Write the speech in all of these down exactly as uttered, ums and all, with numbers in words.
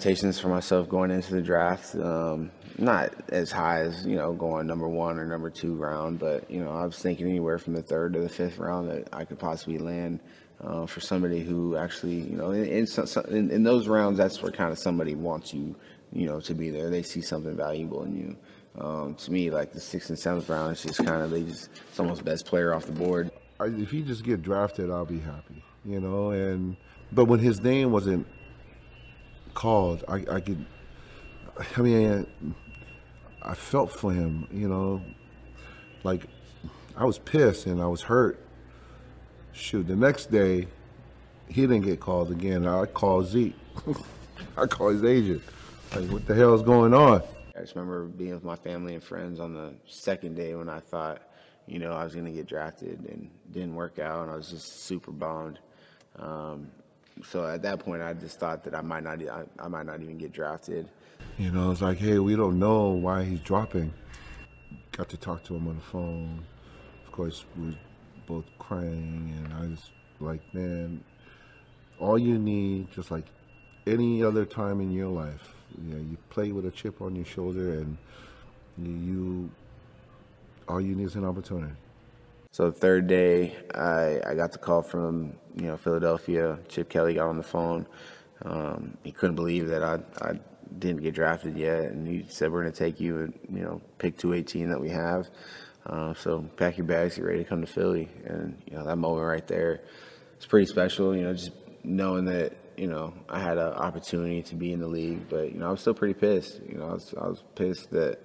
expectations for myself going into the draft, um, not as high as, you know, going number one or number two round, but, you know, I was thinking anywhere from the third to the fifth round that I could possibly land uh, for somebody who actually, you know, in, in, in, in those rounds, that's where kind of somebody wants you, you know, to be there. They see something valuable in you. Um, to me, like the sixth and seventh round, it's just kind of, they just, it's almost best player off the board. If he just get drafted, I'll be happy, you know, and, but when his name wasn't called, I, I could, I mean, I felt for him, you know, like I was pissed and I was hurt. Shoot, the next day, he didn't get called again. I called Zeke. I called his agent. Like, what the hell is going on? I just remember being with my family and friends on the second day when I thought, you know, I was going to get drafted, and didn't work out, and I was just super bummed. Um, so at that point, I just thought that I might not, I, I might not even get drafted. You know, it's like, hey, we don't know why he's dropping. Got to talk to him on the phone. Of course, we were both crying, and I was like, man, all you need, just like any other time in your life, you know, you play with a chip on your shoulder, and you, all you need is an opportunity. So the third day, I, I got the call from, you know, Philadelphia. Chip Kelly got on the phone. Um, he couldn't believe that I, I didn't get drafted yet, and he said, we're going to take you and, you know, pick two eighteen that we have. Uh, so pack your bags, get ready to come to Philly. And, you know, that moment right there, it's pretty special, you know, just knowing that, you know, I had an opportunity to be in the league. But, you know, I was still pretty pissed. You know, I was, I was pissed that,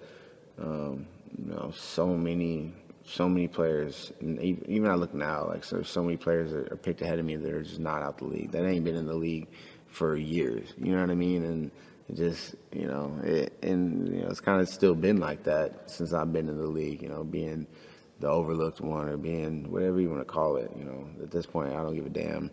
um, you know, so many – so many players, and even I look now, like, so, so many players are, are picked ahead of me that are just not out the league. That ain't been in the league for years. You know what I mean? And it just, you know, it, and, you know, it's kind of still been like that since I've been in the league, you know, being the overlooked one or being whatever you want to call it. You know, at this point, I don't give a damn,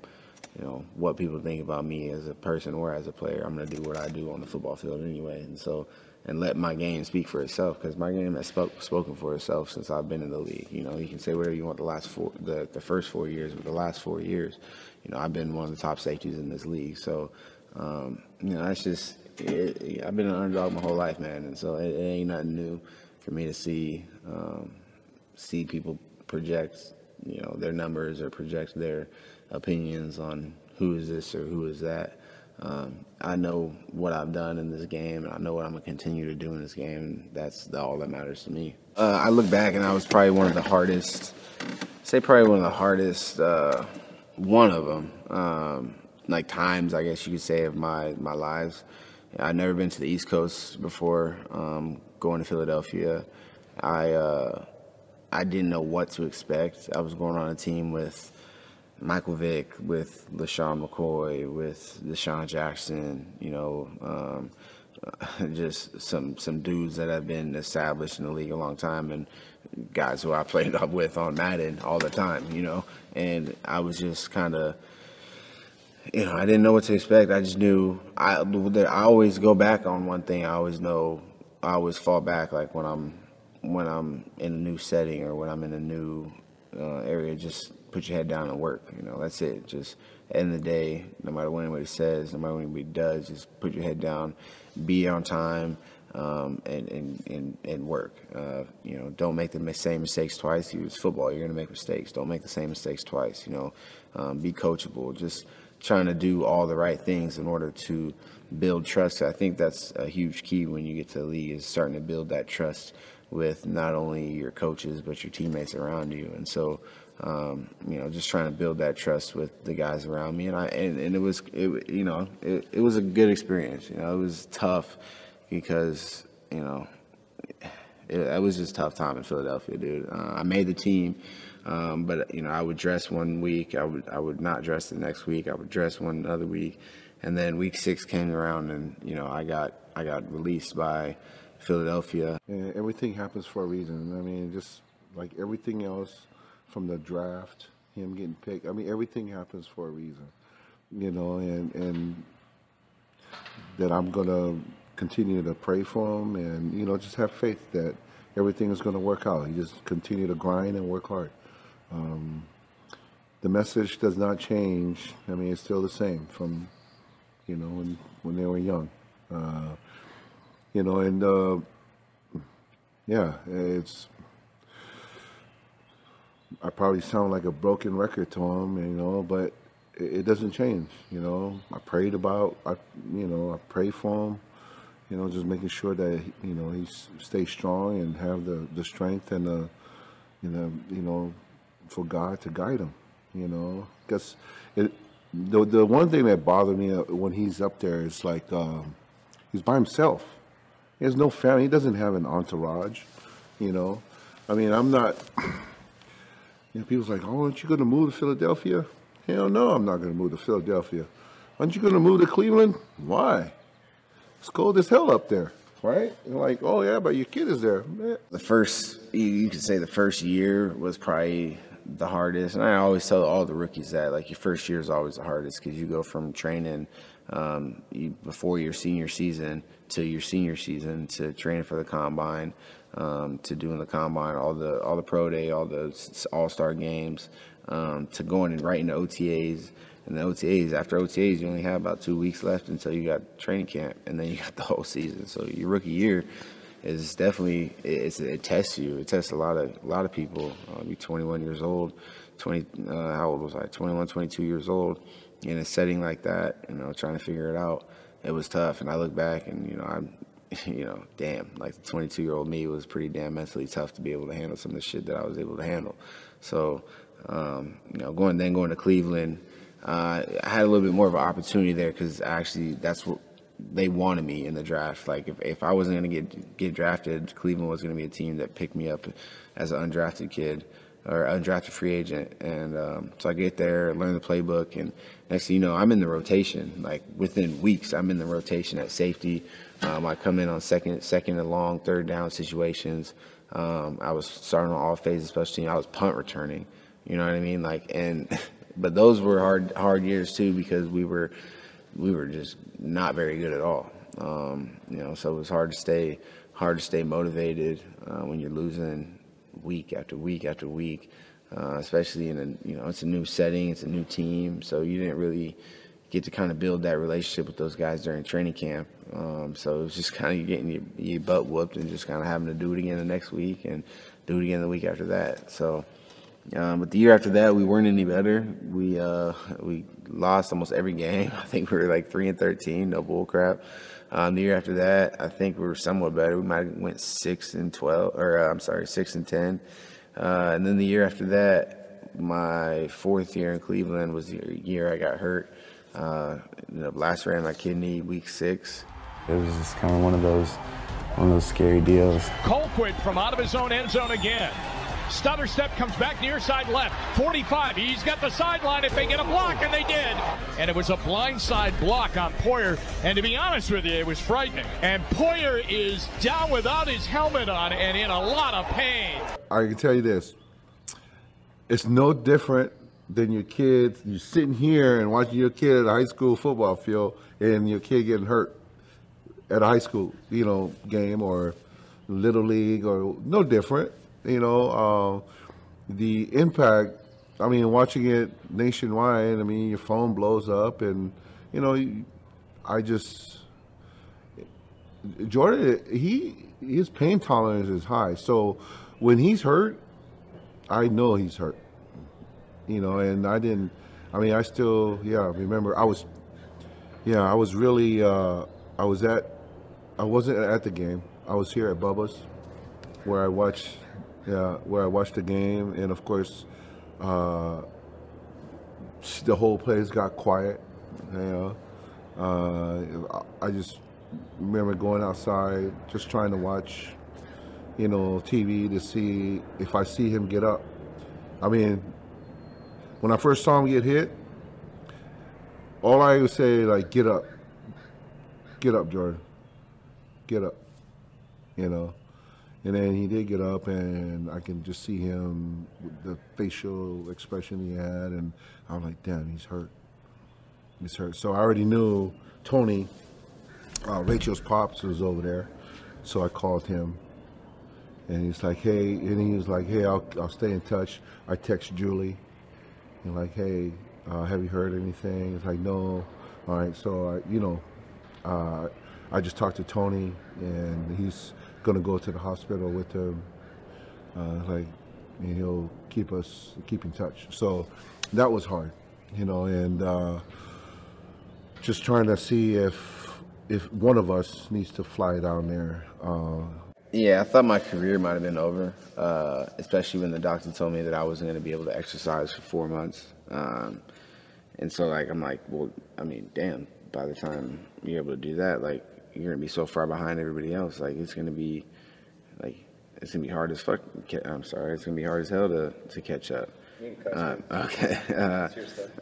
you know, what people think about me as a person or as a player. I'm going to do what I do on the football field anyway. And so, and let my game speak for itself, because my game has spoke, spoken for itself since I've been in the league. You know, you can say whatever you want the last four, the, the first four years, but the last four years, you know, I've been one of the top safeties in this league. So, um, you know, that's just, it, I've been an underdog my whole life, man. And so it, it ain't nothing new for me to see, um, see people project, you know, their numbers or project their opinions on who is this or who is that. Um, I know what I've done in this game, and I know what I'm going to continue to do in this game, and that's the, all that matters to me. Uh, I look back, and I was probably one of the hardest, say probably one of the hardest, uh, one of them, um, like times, I guess you could say, of my, my lives. I'd never been to the East Coast before, um, going to Philadelphia. I, uh, I didn't know what to expect. I was going on a team with Michael Vick, with LeSean McCoy, with Deshaun Jackson, you know, um, just some some dudes that have been established in the league a long time, and guys who I played up with on Madden all the time, you know. And I was just kind of, you know, I didn't know what to expect. I just knew, I, I always go back on one thing. I always know, I always fall back, like when I'm, when I'm in a new setting or when I'm in a new uh, area, just put your head down and work, you know, that's it. Just at the end of the day, no matter what anybody says, no matter what anybody does, just put your head down, be on time, um, and, and, and, and work. Uh, you know, don't make the same mistakes twice. It's football, you're going to make mistakes. Don't make the same mistakes twice, you know. Um, be coachable, just trying to do all the right things in order to build trust. I think that's a huge key when you get to the league, is starting to build that trust with not only your coaches but your teammates around you. And so, Um, you know, just trying to build that trust with the guys around me, and I and, and it was, it, you know, it, it was a good experience. You know, it was tough because, you know, it, it was just a tough time in Philadelphia, dude. Uh, I made the team, um, but, you know, I would dress one week, I would I would not dress the next week, I would dress one other week, and then week six came around, and, you know, I got I got released by Philadelphia. And everything happens for a reason. I mean, just like everything else. From the draft, him getting picked. I mean, everything happens for a reason, you know, and, and that I'm going to continue to pray for him and, you know, just have faith that everything is going to work out. You just continue to grind and work hard. Um, the message does not change. I mean, it's still the same from, you know, when, when they were young. Uh, you know, and uh, yeah, it's. I probably sound like a broken record to him, you know, but it, it doesn't change. You know, I prayed about, I, you know, I prayed for him. You know, just making sure that, you know, he stays strong and have the, the strength and the, you know, you know, for God to guide him. You know, because it, the the one thing that bothered me when he's up there is like um, he's by himself. He has no family. He doesn't have an entourage. You know, I mean, I'm not. You know, people's like, oh, aren't you going to move to Philadelphia? Hell no, I'm not going to move to Philadelphia. Aren't you going to move to Cleveland? Why? It's cold as hell up there, right? And like, oh yeah, but your kid is there. Man. The first, you, you could say the first year was probably the hardest. And I always tell all the rookies that, like, your first year is always the hardest because you go from training um, you, before your senior season to your senior season to training for the combine, um, to doing the combine, all the all the pro day, all the all-star games, um, to going and writing the O T As. And the O T As, after O T As, you only have about two weeks left until you got training camp, and then you got the whole season. So your rookie year is definitely, it's, it tests you. It tests a lot of a lot of people. Uh, you're twenty-one years old, twenty. Uh, how old was I? twenty-one, twenty-two years old, in a setting like that. You know, trying to figure it out. It was tough. And I look back, and you know, I'm, you know, damn, like the twenty-two-year-old me was pretty damn mentally tough to be able to handle some of the shit that I was able to handle. So, um, you know, going then going to Cleveland. Uh, I had a little bit more of an opportunity there because actually that's what they wanted me in the draft. Like if, if I wasn't going to get get drafted, Cleveland was going to be a team that picked me up as an undrafted kid or undrafted free agent. And um, so I get there, learn the playbook, and next thing you know, I'm in the rotation. Like within weeks, I'm in the rotation at safety. Um, I come in on second, second and long, third down situations. Um, I was starting on all phases, especially I was punt returning. You know what I mean? Like and. But those were hard, hard years too because we were, we were just not very good at all. Um, you know, so it was hard to stay, hard to stay motivated uh, when you're losing week after week after week, uh, especially in a, you know, it's a new setting, it's a new team, so you didn't really get to kind of build that relationship with those guys during training camp. Um, so it was just kind of getting your, your butt whooped and just kind of having to do it again the next week and do it again the week after that. So. Um, but the year after that, we weren't any better. We uh, we lost almost every game. I think we were like three and thirteen. No bull crap. Um, the year after that, I think we were somewhat better. We might have went six and twelve, or uh, I'm sorry, six and ten. Uh, and then the year after that, my fourth year in Cleveland was the year I got hurt. Uh, you know, lacerated my kidney, week six. It was just kind of one of those, one of those scary deals. Colquitt from out of his own end zone again. Stutter step comes back near side left, forty-five, he's got the sideline if they get a block, and they did. And it was a blindside block on Poyer, and to be honest with you, it was frightening. And Poyer is down without his helmet on and in a lot of pain. I can tell you this, it's no different than your kids. You're sitting here and watching your kid at a high school football field and your kid getting hurt at a high school, you know, game or little league, or no different. You know, uh, the impact, I mean, watching it nationwide, I mean, your phone blows up and, you know, I just, Jordan, he, his pain tolerance is high. So when he's hurt, I know he's hurt, you know, and I didn't, I mean, I still, yeah, remember I was, yeah, I was really, uh, I was at, I wasn't at the game. I was here at Bubba's where I watched. Yeah, where I watched the game, and of course, uh, the whole place got quiet. You know, uh, I just remember going outside, just trying to watch, you know, T V to see if I see him get up. I mean, when I first saw him get hit, all I would say like, "Get up, get up, Jordan, get up," you know. And then he did get up, and I can just see him, with the facial expression he had, and I'm like, damn, he's hurt. He's hurt. So I already knew Tony, uh, Rachel's pops was over there, so I called him. And he's like, hey, and he was like, hey, I'll, I'll stay in touch. I text Julie, and like, hey, uh, have you heard anything? It's like, no. All right, so, I, you know, uh, I just talked to Tony, and he's going to go to the hospital with him. Uh, like, and he'll keep us keep in touch. So that was hard, you know, and uh, just trying to see if if one of us needs to fly down there. Uh, Yeah, I thought my career might have been over, uh, especially when the doctor told me that I wasn't going to be able to exercise for four months. Um, and so, like, I'm like, well, I mean, damn, by the time you're able to do that, like, you're going to be so far behind everybody else. Like, it's going to be, like, it's going to be hard as fuck. I'm sorry. It's going to be hard as hell to, to catch up. Um, okay. uh,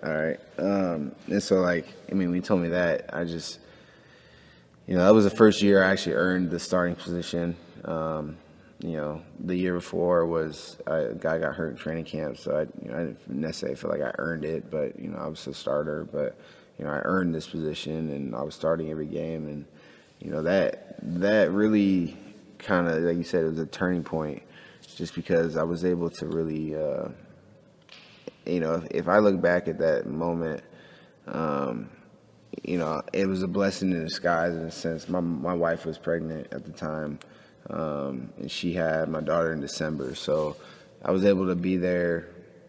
all right. Um, and so, like, I mean, when he told me that, I just, you know, that was the first year I actually earned the starting position. Um, you know, the year before was a guy got hurt in training camp, so I, you know, I didn't necessarily feel like I earned it, but, you know, I was a starter, but, you know, I earned this position and I was starting every game. And, you know, that, that really kind of, like you said, it was a turning point just because I was able to really, uh, you know, if, if I look back at that moment, um, you know, it was a blessing in disguise in a sense. My, my wife was pregnant at the time. Um, and she had my daughter in December, so I was able to be there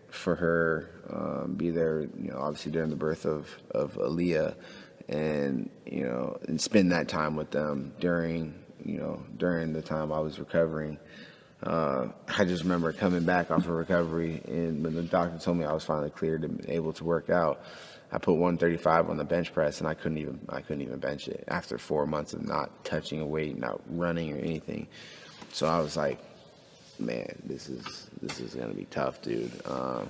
for her, um, be there, you know, obviously during the birth of, of Aaliyah, and, you know, and spend that time with them during, you know, during the time I was recovering. Uh, I just remember coming back off of recovery, and when the doctor told me I was finally cleared and able to work out, I put one thirty-five on the bench press, and I couldn't even I couldn't even bench it after four months of not touching a weight, not running or anything. So I was like, man, this is this is gonna be tough, dude. Um,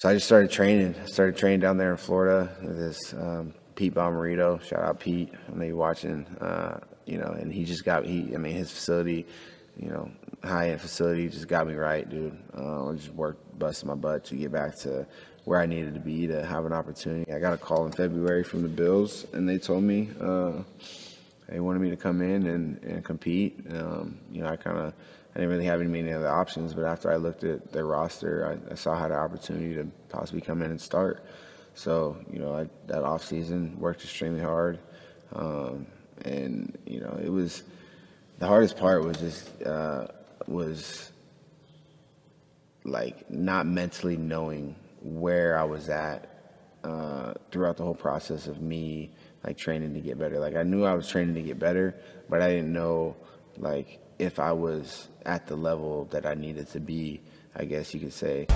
so I just started training. I started training down there in Florida with this um, Pete Balmerito. Shout out Pete. I know you're watching. Uh, you know, and he just got he. I mean, his facility, you know, high end facility, just got me right, dude. Uh, I just worked, busted my butt to get back to where I needed to be to have an opportunity. I got a call in February from the Bills, and they told me uh, they wanted me to come in and, and compete. Um, you know, I kind of, I didn't really have any many other options, but after I looked at their roster, I, I saw I had an opportunity to possibly come in and start. So, you know, I, that off season worked extremely hard. Um, and, you know, it was, the hardest part was just, uh, was like not mentally knowing where I was at uh, throughout the whole process of me like training to get better. Like I knew I was training to get better, but I didn't know like if I was at the level that I needed to be, I guess you could say.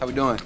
How we doing?